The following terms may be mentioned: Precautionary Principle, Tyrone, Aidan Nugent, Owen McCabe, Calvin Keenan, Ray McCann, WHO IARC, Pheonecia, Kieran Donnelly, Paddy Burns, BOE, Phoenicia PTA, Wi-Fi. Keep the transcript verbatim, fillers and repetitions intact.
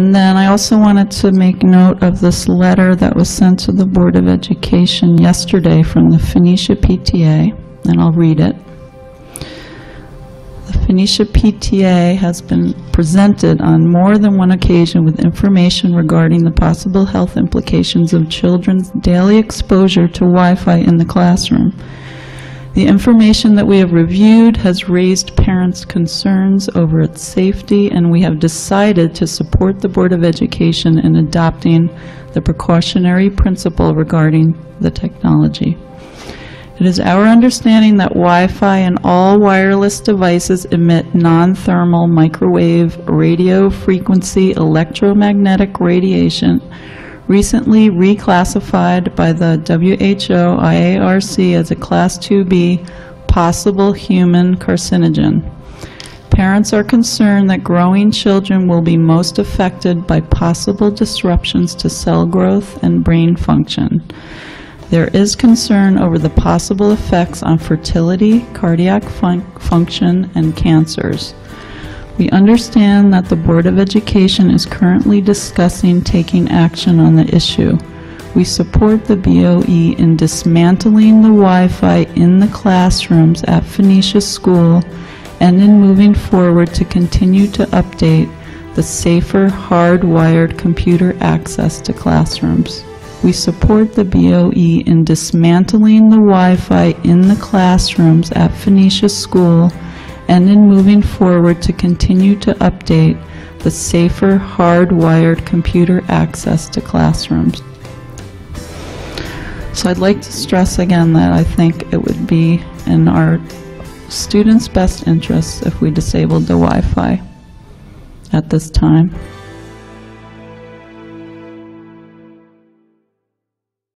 And then I also wanted to make note of this letter that was sent to the Board of Education yesterday from the Phoenicia P T A, and I'll read it. The Phoenicia P T A has been presented on more than one occasion with information regarding the possible health implications of children's daily exposure to Wi-Fi in the classroom. The information that we have reviewed has raised parents' concerns over its safety, and we have decided to support the Board of Education in adopting the precautionary principle regarding the technology. It is our understanding that Wi-Fi and all wireless devices emit non-thermal microwave radio frequency electromagnetic radiation, recently reclassified by the W H O I A R C as a Class two B possible human carcinogen. Parents are concerned that growing children will be most affected by possible disruptions to cell growth and brain function. There is concern over the possible effects on fertility, cardiac fun function, and cancers. We understand that the Board of Education is currently discussing taking action on the issue. We support the B O E in dismantling the Wi-Fi in the classrooms at Phoenicia School and in moving forward to continue to update the safer hardwired computer access to classrooms. We support the B O E in dismantling the Wi-Fi in the classrooms at Phoenicia School and in moving forward to continue to update the safer hardwired computer access to classrooms. So I'd like to stress again that I think it would be in our students' best interests if we disabled the Wi-Fi at this time.